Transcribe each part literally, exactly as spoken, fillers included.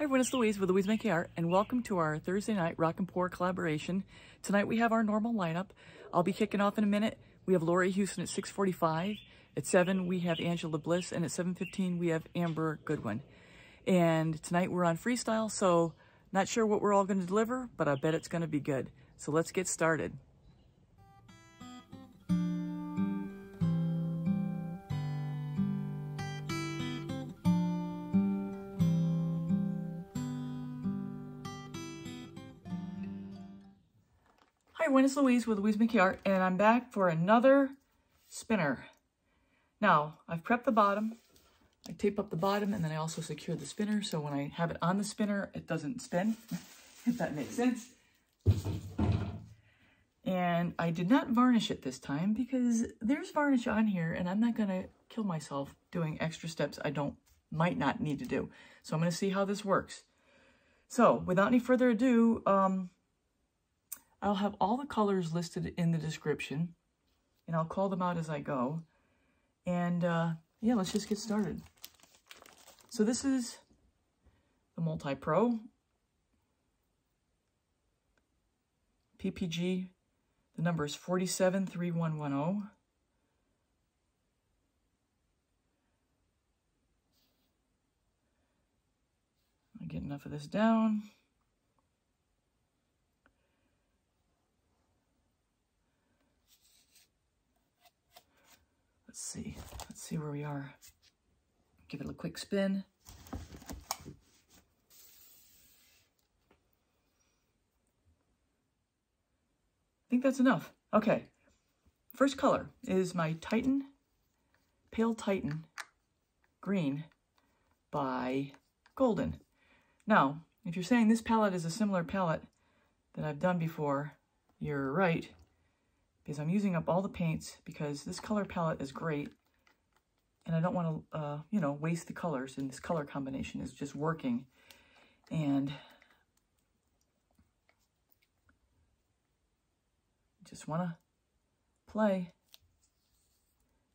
Hi everyone, it's Louise with Louise McKay Art, and welcome to our Thursday night Rock and Pour collaboration. Tonight we have our normal lineup. I'll be kicking off in a minute. We have Lori Houston at six forty-five. At seven, we have Angela Bliss, and at seven fifteen, we have Amber Goodwin. And tonight we're on freestyle, so not sure what we're all going to deliver, but I bet it's going to be good. So let's get started. Hi everyone, it's Louise with Louise McKay Art, and I'm back for another spinner. Now, I've prepped the bottom, I tape up the bottom, and then I also secure the spinner, so when I have it on the spinner, it doesn't spin, if that makes sense. And I did not varnish it this time, because there's varnish on here, and I'm not going to kill myself doing extra steps I don't, might not need to do. So I'm going to see how this works. So, without any further ado, um... I'll have all the colors listed in the description, and I'll call them out as I go. And uh, yeah, let's just get started. So this is the Multi-Pro, P P G, the number is forty-seven thirty-one ten. I'll get enough of this down. Let's see, let's see where we are. Give it a quick spin. I think that's enough. Okay, first color is my Titan, Pale Titan Green by Golden. Now, if you're saying this palette is a similar palette that I've done before, you're right. Because I'm using up all the paints because this color palette is great and I don't want to, uh, you know, waste the colors, and this color combination is just working. And just want to play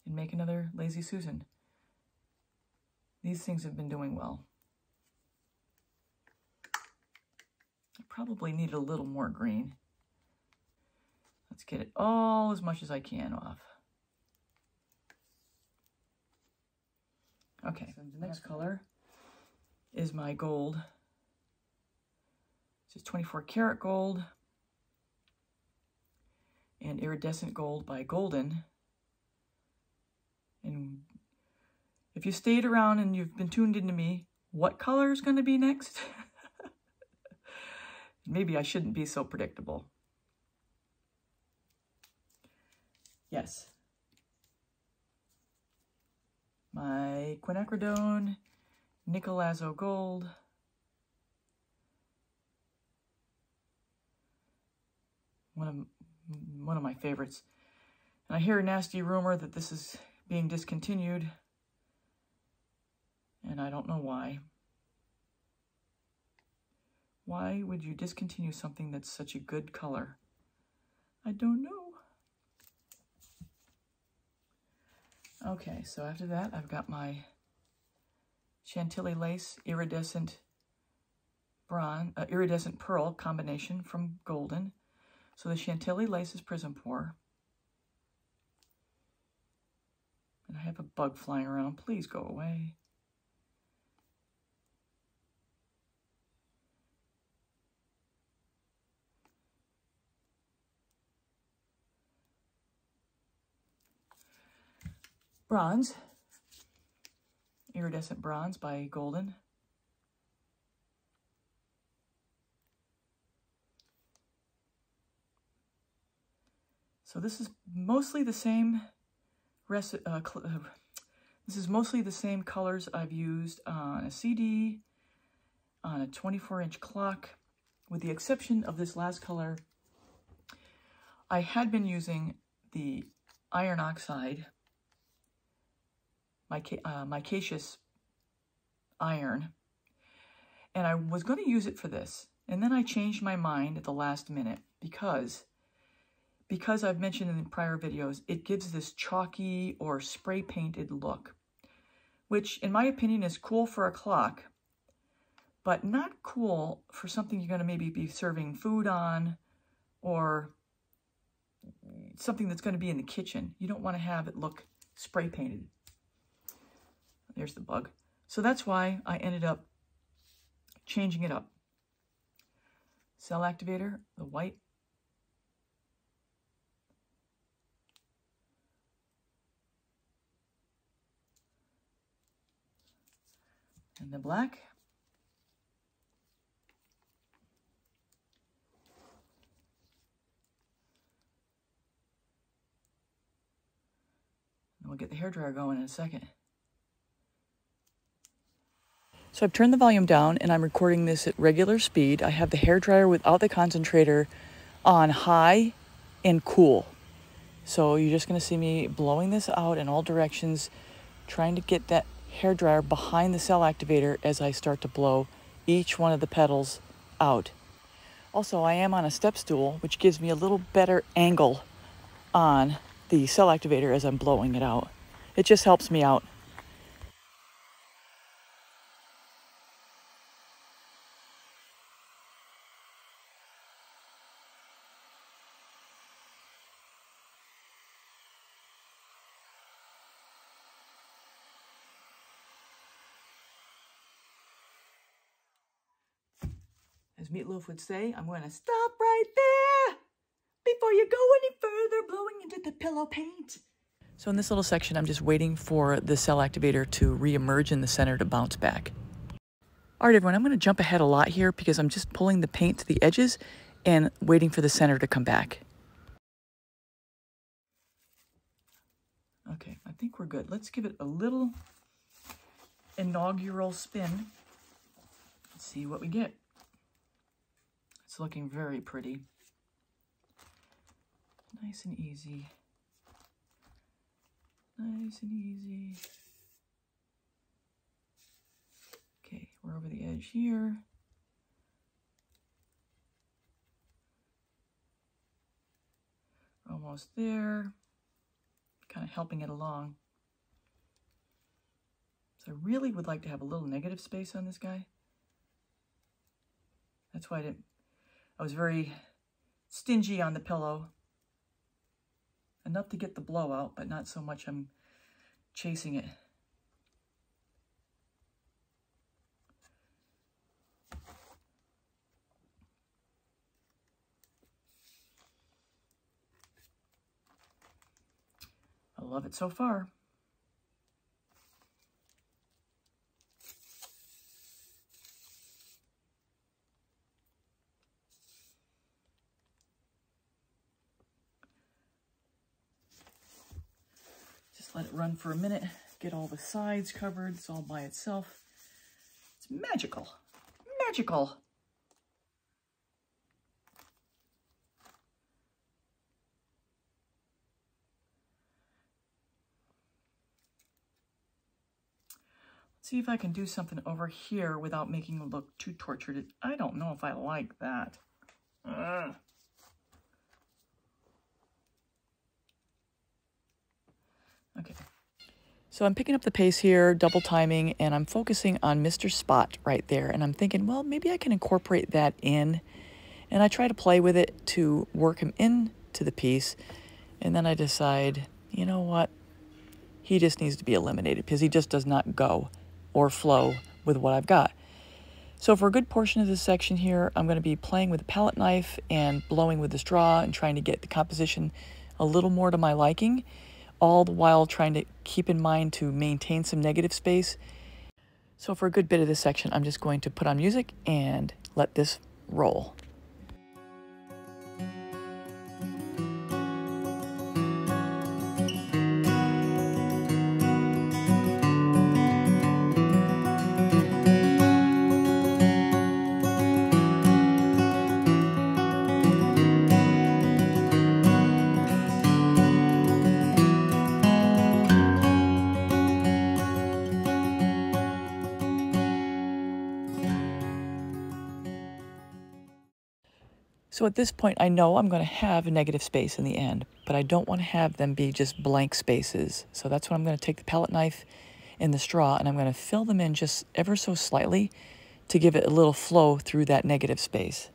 and make another Lazy Susan. These things have been doing well. I probably need a little more green. Let's get it all as much as I can off. Okay, so the next color is my gold. This is twenty-four karat gold and Iridescent Gold by Golden. And if you stayed around and you've been tuned into me, what color is going to be next? Maybe I shouldn't be so predictable. Yes, my Quinacridone Nicolazo Gold. One of one of my favorites. And I hear a nasty rumor that this is being discontinued, and I don't know why. Why would you discontinue something that's such a good color? I don't know. Okay, so after that, I've got my Chantilly Lace Iridescent Bronze, uh, Iridescent Pearl combination from Golden. So the Chantilly Lace is Prism Pour. And I have a bug flying around. Please go away. Bronze, Iridescent Bronze by Golden. So this is mostly the same recipe. Uh, this is mostly the same colors I've used on a C D, on a twenty-four inch clock, with the exception of this last color. I had been using the iron oxide. My, uh, my Cassius iron, and I was going to use it for this, and then I changed my mind at the last minute because because I've mentioned in prior videos it gives this chalky or spray painted look, which in my opinion is cool for a clock, but not cool for something you're going to maybe be serving food on, or something that's going to be in the kitchen. You don't want to have it look spray painted. There's the bug. So that's why I ended up changing it up. Cell activator, the white. And the black. And we'll get the hairdryer going in a second. So I've turned the volume down and I'm recording this at regular speed. I have the hairdryer without the concentrator on high and cool. So you're just gonna see me blowing this out in all directions, trying to get that hairdryer behind the cell activator as I start to blow each one of the petals out. Also, I am on a step stool, which gives me a little better angle on the cell activator as I'm blowing it out. It just helps me out. As Meatloaf would say, I'm going to stop right there before you go any further blowing into the pillow paint. So in this little section, I'm just waiting for the cell activator to reemerge in the center to bounce back. All right, everyone, I'm going to jump ahead a lot here because I'm just pulling the paint to the edges and waiting for the center to come back. Okay, I think we're good. Let's give it a little inaugural spin. Let's see what we get. It's looking very pretty. Nice and easy. Nice and easy. Okay, we're over the edge here. Almost there. Kind of helping it along. So I really would like to have a little negative space on this guy. That's why I didn't. I was very stingy on the pillow. Enough to get the blowout, but not so much I'm chasing it. I love it so far. Let it run for a minute, get all the sides covered. It's all by itself. It's magical, magical. Let's see if I can do something over here without making it look too tortured. I don't know if I like that. Ugh. Okay. So I'm picking up the pace here, double timing, and I'm focusing on Mister Spot right there. And I'm thinking, well, maybe I can incorporate that in. And I try to play with it to work him into the piece. And then I decide, you know what? He just needs to be eliminated because he just does not go or flow with what I've got. So for a good portion of this section here, I'm going to be playing with a palette knife and blowing with the straw and trying to get the composition a little more to my liking. All the while trying to keep in mind to maintain some negative space. So for a good bit of this section, I'm just going to put on music and let this roll. So at this point, I know I'm going to have a negative space in the end, but I don't want to have them be just blank spaces. So that's when I'm going to take the palette knife and the straw, and I'm going to fill them in just ever so slightly to give it a little flow through that negative space.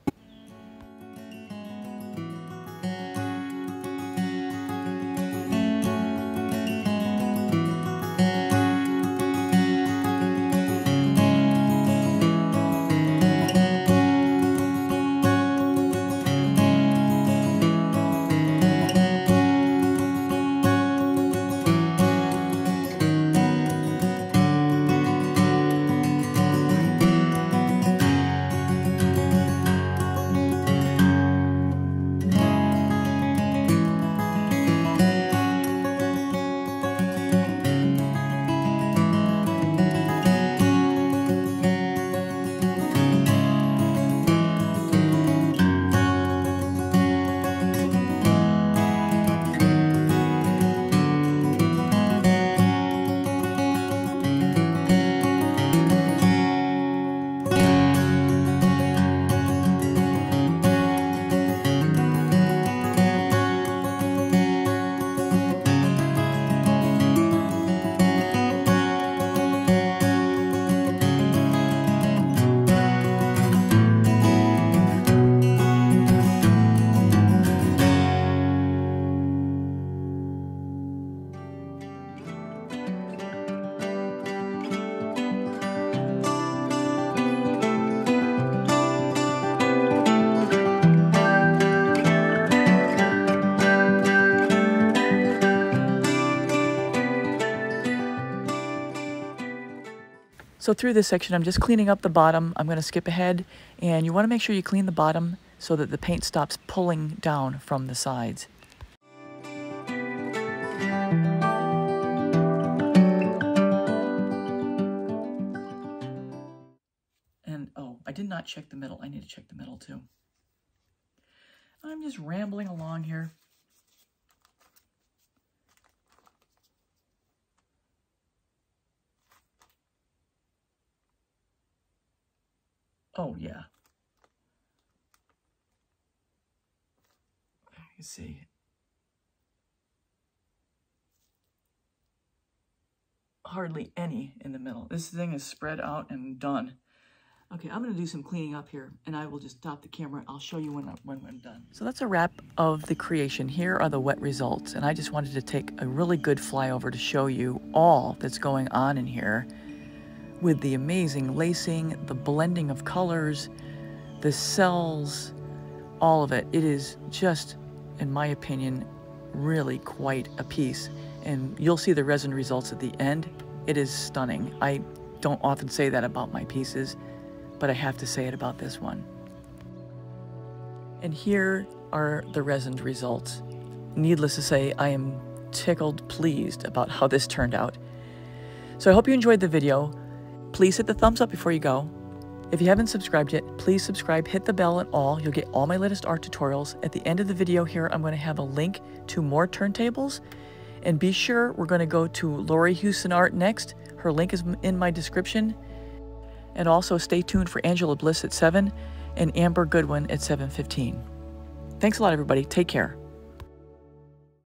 So through this section, I'm just cleaning up the bottom. I'm going to skip ahead, and you want to make sure you clean the bottom so that the paint stops pulling down from the sides. And oh, I did not check the middle. I need to check the middle too. I'm just rambling along here. Oh, yeah. You can see. Hardly any in the middle. This thing is spread out and done. Okay, I'm going to do some cleaning up here, and I will just stop the camera. I'll show you when I'm, when I'm done. So that's a wrap of the creation. Here are the wet results, and I just wanted to take a really good flyover to show you all that's going on in here, with the amazing lacing, the blending of colors, the cells, all of it. It is just, in my opinion, really quite a piece. And you'll see the resin results at the end. It is stunning. I don't often say that about my pieces, but I have to say it about this one. And here are the resin results. Needless to say, I am tickled pleased about how this turned out. So I hope you enjoyed the video. Please hit the thumbs up before you go. If you haven't subscribed yet, please subscribe, hit the bell and all. You'll get all my latest art tutorials. At the end of the video here, I'm going to have a link to more turntables. And be sure, we're going to go to Lori Houston Art next. Her link is in my description. And also stay tuned for Angela Bliss at seven and Amber Goodwin at seven fifteen. Thanks a lot, everybody. Take care.